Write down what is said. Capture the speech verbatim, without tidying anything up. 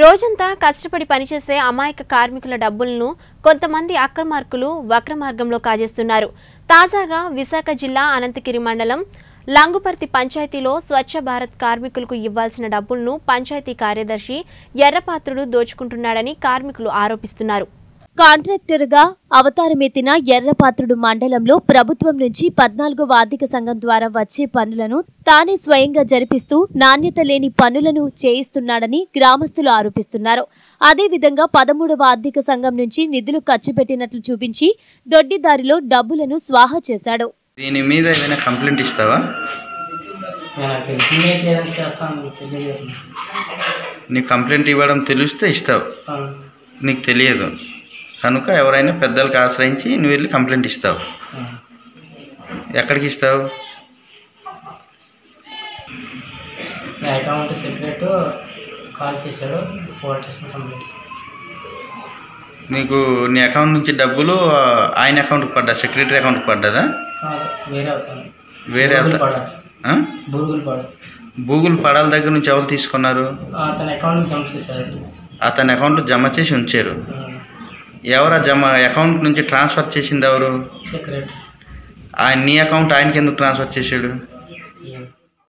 రోజంతా కష్టపడి పనిచేసే అమాయక కార్మికుల డబ్బులను కొంతమంది అక్రమార్కులు వక్రమార్గంలో కాజేస్తున్నారు. తాజాగా విశాఖ జిల్లా అనంతగిరి మండలం లంగుపర్తి పంచాయతీలో స్వచ్ఛ భారత్ కార్మికులకు ఇవ్వాల్సిన డబ్బులను పంచాయతీ కార్యదర్శి ఎర్రపాత్రుడు దోచుకుంటున్నాడని కార్మికులు ఆరోపిస్తున్నారు. కాంట్రాక్టర్ గా అవతారమెత్తిన ఎర్రపాత్రుడు మండలంలో ప్రభుత్వం నుంచి పద్నాలుగో ఆర్థిక సంఘం ద్వారా వచ్చే పనులను తానే స్వయంగా జరిపిస్తూ నాణ్యత లేని పనులను చేయిస్తున్నాడని గ్రామస్తులు ఆరోపిస్తున్నారు. అదేవిధంగా పదమూడవ ఆర్థిక సంఘం నుంచి నిధులు ఖర్చు పెట్టినట్లు చూపించి దొడ్డిదారిలో డబ్బులను స్వాహా చేశాడు. దీని మీద ఏమైనా కంప్లైంట్ ఇస్తావా? నీ కంప్లైంట్ ఇవ్వడం తెలిస్తే ఇస్తావు, నీకు తెలియదు కనుక ఎవరైనా పెద్దలకు ఆశ్రయించి నువ్వు వెళ్ళి కంప్లైంట్ ఇస్తావు. ఎక్కడికి ఇస్తావు? అకౌంట్ సెక్రటరీ కాల్ చేశాడు, నీకు నీ అకౌంట్ నుంచి డబ్బులు ఆయన అకౌంట్కి పడ్డా, సెక్రటరీ అకౌంట్కి పడ్డదా? వేరే గూగుల్ పడాల దగ్గర నుంచి ఎవరు తీసుకున్నారు? అతని అకౌంట్లో జమ చేసి ఉంచారు. ఎవరా జమ అకౌంట్ నుంచి ట్రాన్స్ఫర్ చేసింది? ఎవరు? నీ అకౌంట్ ఆయనకి ఎందుకు ట్రాన్స్ఫర్ చేశాడు?